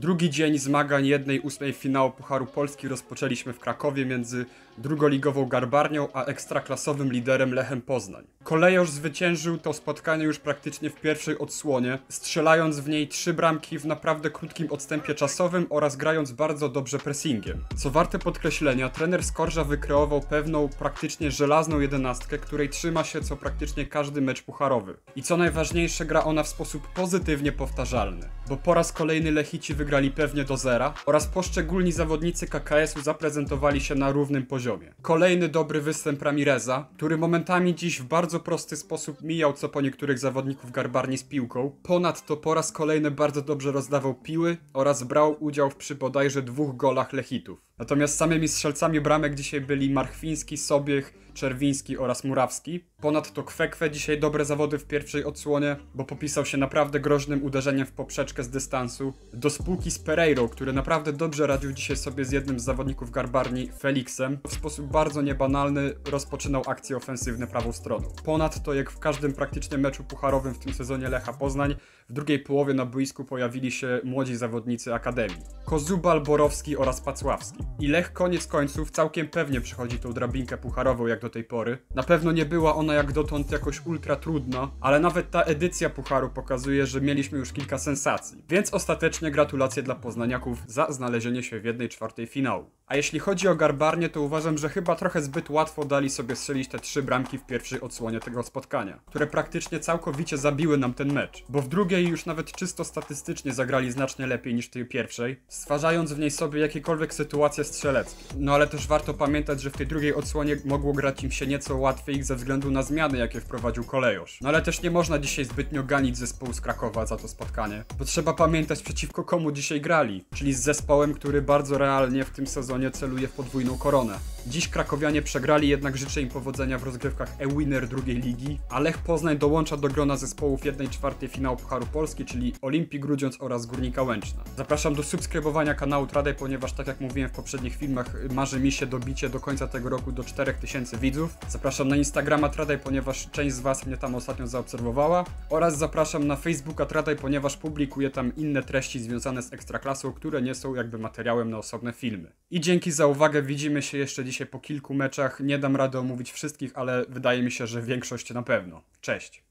Drugi dzień zmagań 1/8 finału Pucharu Polski rozpoczęliśmy w Krakowie między drugoligową Garbarnią a ekstraklasowym liderem Lechem Poznań. Kolejorz zwyciężył to spotkanie już praktycznie w pierwszej odsłonie, strzelając w niej 3 bramki w naprawdę krótkim odstępie czasowym oraz grając bardzo dobrze pressingiem. Co warte podkreślenia, trener Skorża wykreował pewną praktycznie żelazną 11, której trzyma się co praktycznie każdy mecz pucharowy. I co najważniejsze, gra ona w sposób pozytywnie powtarzalny, bo po raz kolejny Lechici wygrali pewnie do zera oraz poszczególni zawodnicy KKS-u zaprezentowali się na równym poziomie. Kolejny dobry występ Ramireza, który momentami dziś w bardzo prosty sposób mijał co po niektórych zawodników Garbarni z piłką. Ponadto po raz kolejny bardzo dobrze rozdawał piły oraz brał udział przy bodajże 2 golach Lechitów. Natomiast samymi strzelcami bramek dzisiaj byli Marchwiński, Sobiech, Czerwiński oraz Murawski. Ponadto Kwekwe dzisiaj dobre zawody w pierwszej odsłonie, bo popisał się naprawdę groźnym uderzeniem w poprzeczkę z dystansu. Do spółki z Pereiro, który naprawdę dobrze radził dzisiaj sobie z jednym z zawodników Garbarni, Feliksem, w sposób bardzo niebanalny rozpoczynał akcje ofensywne prawą stroną. Ponadto, jak w każdym praktycznie meczu pucharowym w tym sezonie Lecha Poznań, w drugiej połowie na boisku pojawili się młodzi zawodnicy Akademii. Kozubal, Borowski oraz Pacławski. I Lech koniec końców całkiem pewnie przechodzi tą drabinkę pucharową jak do tej pory. Na pewno nie była ona jak dotąd jakoś ultra trudna, ale nawet ta edycja pucharu pokazuje, że mieliśmy już kilka sensacji. Więc ostatecznie gratulacje dla poznaniaków za znalezienie się w 1/4 finału. A jeśli chodzi o Garbarnię, to uważam, że chyba trochę zbyt łatwo dali sobie strzelić te 3 bramki w pierwszej odsłonie tego spotkania, które praktycznie całkowicie zabiły nam ten mecz, bo w drugiej już nawet czysto statystycznie zagrali znacznie lepiej niż w tej pierwszej, stwarzając w niej sobie jakiekolwiek sytuacje strzeleckie. No ale też warto pamiętać, że w tej drugiej odsłonie mogło grać im się nieco łatwiej ze względu na zmiany, jakie wprowadził kolejorz. No ale też nie można dzisiaj zbytnio ganić zespołu z Krakowa za to spotkanie, bo trzeba pamiętać, przeciwko komu dzisiaj grali, czyli z zespołem, który bardzo realnie w tym sezonie celuje w podwójną koronę. Dziś krakowianie przegrali, jednak życzę im powodzenia w rozgrywkach e-winner drugiej ligi, a Lech Poznań dołącza do grona zespołów 1/4 finału Pucharu Polski, czyli Olimpii Grudziądz oraz Górnika Łęczna. Zapraszam do subskrybowania kanału Tradaj, ponieważ tak jak mówiłem w poprzednich filmach, marzy mi się dobicie do końca tego roku do 4000 widzów. Zapraszam na Instagrama Tradaj, ponieważ część z Was mnie tam ostatnio zaobserwowała, oraz zapraszam na Facebooka Tradaj, ponieważ publikuję tam inne treści związane z Ekstraklasą, które nie są jakby materiałem na osobne filmy. I dzięki za uwagę, widzimy się jeszcze dzisiaj po kilku meczach. Nie dam rady omówić wszystkich, ale wydaje mi się, że większość na pewno. Cześć!